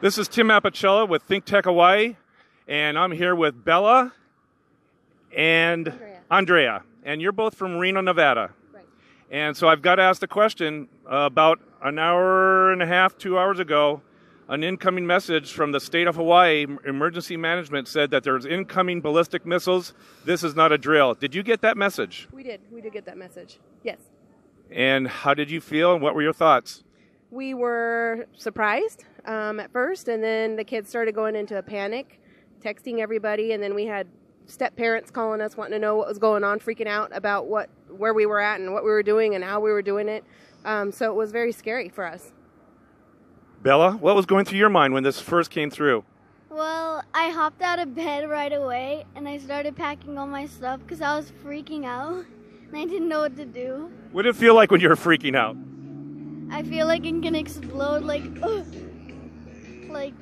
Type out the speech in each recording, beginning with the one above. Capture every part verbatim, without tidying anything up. This is Tim Apicella with Think Tech Hawaii, and I'm here with Bella and Andrea. Andrea. And you're both from Reno, Nevada. Right. And so I've got to ask the question, uh, about an hour and a half, two hours ago, an incoming message from the state of Hawaii, emergency management, said that there's incoming ballistic missiles. This is not a drill. Did you get that message? We did. We did get that message. Yes. And how did you feel, and what were your thoughts? We were surprised um, at first, and then the kids started going into a panic, texting everybody, and then we had step-parents calling us, wanting to know what was going on, freaking out about what where we were at and what we were doing and how we were doing it. Um, so it was very scary for us. Bella, what was going through your mind when this first came through? Well, I hopped out of bed right away, and I started packing all my stuff because I was freaking out, and I didn't know what to do. What did it feel like when you were freaking out? I feel like it can explode, like, ugh. Like,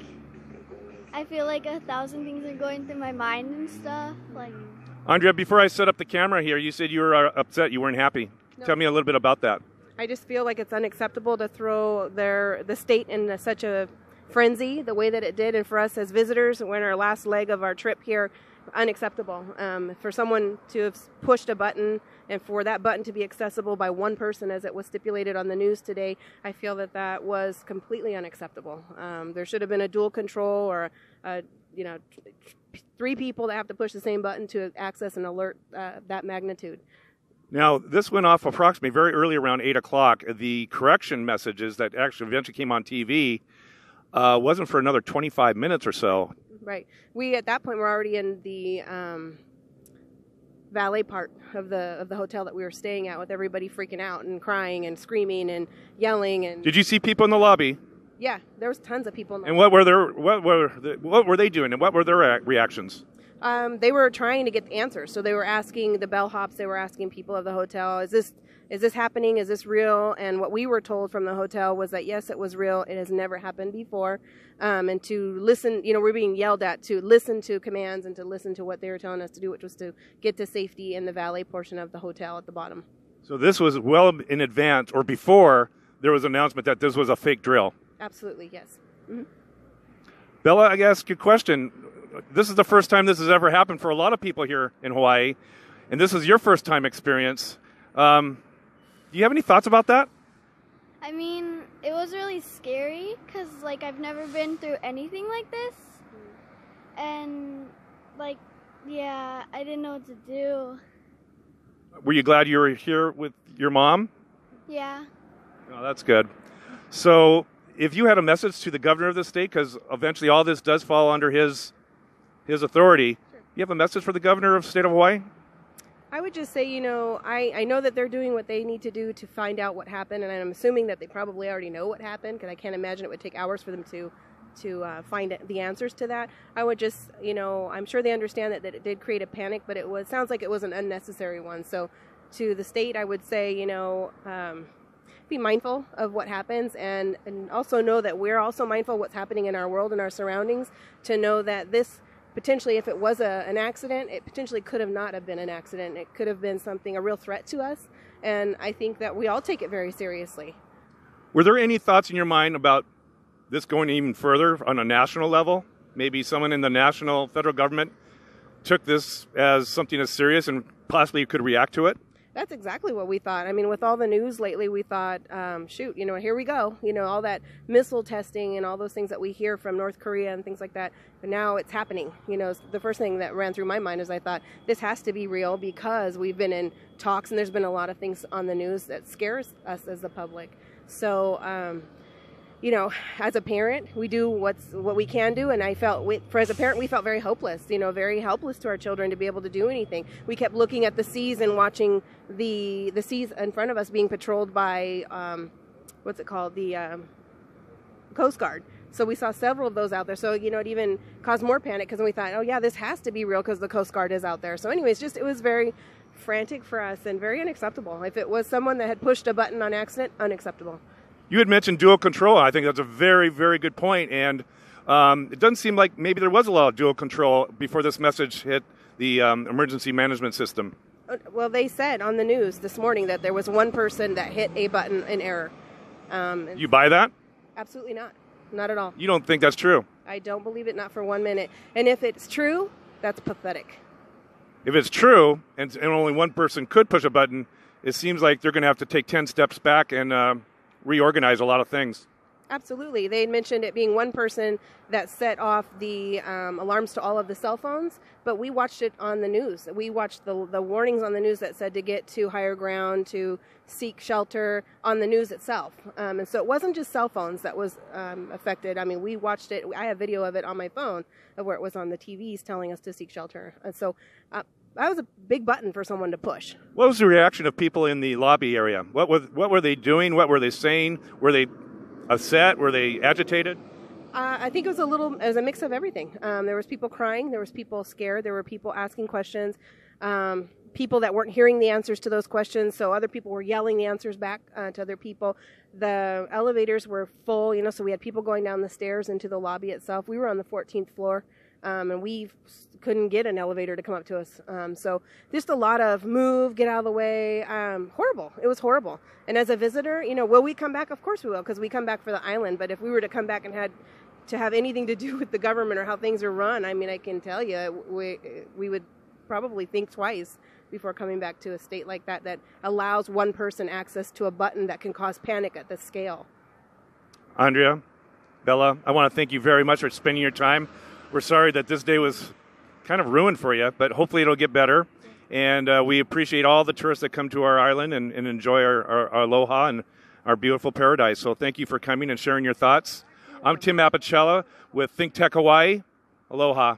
I feel like a thousand things are going through my mind and stuff, like. Andrea, before I set up the camera here, you said you were upset, you weren't happy. No. Tell me a little bit about that. I just feel like it's unacceptable to throw their, the state into such a frenzy, the way that it did, and for us as visitors, we're in our last leg of our trip here, unacceptable. Um, for someone to have pushed a button, and for that button to be accessible by one person, as it was stipulated on the news today, I feel that that was completely unacceptable. Um, there should have been a dual control, or uh, you know, three people that have to push the same button to access an alert uh, that magnitude. Now, this went off approximately very early, around eight o'clock. The correction messages that actually eventually came on T V uh, wasn't for another twenty-five minutes or so. Right. We, at that point, were already in the um, valet part of the of the hotel that we were staying at, with everybody freaking out and crying and screaming and yelling. And did you see people in the lobby? Yeah, there was tons of people in the and lobby. And what were their what were the, what were they doing, and what were their reactions? Um, they were trying to get the answers. So they were asking the bellhops. They were asking people of the hotel, "Is this is this happening? Is this real?" And what we were told from the hotel was that yes, it was real. It has never happened before. Um, and to listen, you know, we're being yelled at to listen to commands and to listen to what they were telling us to do, which was to get to safety in the valet portion of the hotel at the bottom. So this was well in advance, or before there was an announcement that this was a fake drill. Absolutely, yes. Mm-hmm. Bella, I ask you a question. This is the first time this has ever happened for a lot of people here in Hawaii, and this is your first time experience. Um, do you have any thoughts about that? I mean, it was really scary because, like, I've never been through anything like this. And, like, yeah, I didn't know what to do. Were you glad you were here with your mom? Yeah. Oh, that's good. So if you had a message to the governor of the state, because eventually all this does fall under his... his authority. Sure. You have a message for the governor of the state of Hawaii? I would just say, you know, I, I know that they're doing what they need to do to find out what happened, and I'm assuming that they probably already know what happened, because I can't imagine it would take hours for them to to uh, find the answers to that. I would just, you know, I'm sure they understand that, that it did create a panic, but it was sounds like it was an unnecessary one. So to the state, I would say, you know, um, be mindful of what happens, and, and also know that we're also mindful of what's happening in our world and our surroundings, to know that this potentially, if it was a, an accident, it potentially could have not have been an accident. It could have been something, a real threat to us. And I think that we all take it very seriously. Were there any thoughts in your mind about this going even further on a national level? Maybe someone in the national federal government took this as something as serious and possibly could react to it? That's exactly what we thought. I mean, with all the news lately, we thought, um, shoot, you know, here we go. You know, all that missile testing and all those things that we hear from North Korea and things like that. But now it's happening. You know, the first thing that ran through my mind is I thought, this has to be real, because we've been in talks and there's been a lot of things on the news that scares us as the public. So, um, you know, as a parent, we do what's what we can do. And I felt, we, for as a parent, we felt very hopeless, you know, very helpless to our children to be able to do anything. We kept looking at the seas and watching the the seas in front of us being patrolled by, um, what's it called, the um, Coast Guard. So we saw several of those out there. So, you know, it even caused more panic, because we thought, oh, yeah, this has to be real because the Coast Guard is out there. So anyways, just it was very frantic for us and very unacceptable. If it was someone that had pushed a button on accident, unacceptable. You had mentioned dual control. I think that's a very, very good point. And um, it doesn't seem like maybe there was a lot of dual control before this message hit the um, emergency management system. Well, they said on the news this morning that there was one person that hit a button in error. Um, you buy that? Absolutely not. not at all. You don't think that's true? I don't believe it, not for one minute. And if it's true, that's pathetic. If it's true, and, and only one person could push a button, it seems like they're going to have to take ten steps back and uh, reorganize a lot of things. Absolutely. They had mentioned it being one person that set off the um, alarms to all of the cell phones, but we watched it on the news. We watched the, the warnings on the news that said to get to higher ground, to seek shelter on the news itself. Um, and so it wasn't just cell phones that was um, affected. I mean, we watched it. I have video of it on my phone of where it was on the T Vs telling us to seek shelter. And so uh, that was a big button for someone to push. What was the reaction of people in the lobby area? What was, what were they doing? What were they saying? Were they upset? Were they agitated? Uh, I think it was a little, it was a mix of everything. Um, there was people crying. There was people scared. There were people asking questions. Um, people that weren't hearing the answers to those questions. So other people were yelling the answers back uh, to other people. The elevators were full, you know, so we had people going down the stairs into the lobby itself. We were on the fourteenth floor. Um, and we couldn't get an elevator to come up to us. Um, so just a lot of move, get out of the way. Um, horrible. It was horrible. And as a visitor, you know, will we come back? Of course we will, because we come back for the island. But if we were to come back and had to have anything to do with the government or how things are run, I mean, I can tell you, we, we would probably think twice before coming back to a state like that that allows one person access to a button that can cause panic at this scale. Andrea, Bella, I want to thank you very much for spending your time. We're sorry that this day was kind of ruined for you, but hopefully it'll get better. And uh, we appreciate all the tourists that come to our island and, and enjoy our, our, our aloha and our beautiful paradise. So thank you for coming and sharing your thoughts. I'm Tim Apicella with Think Tech Hawaii. Aloha.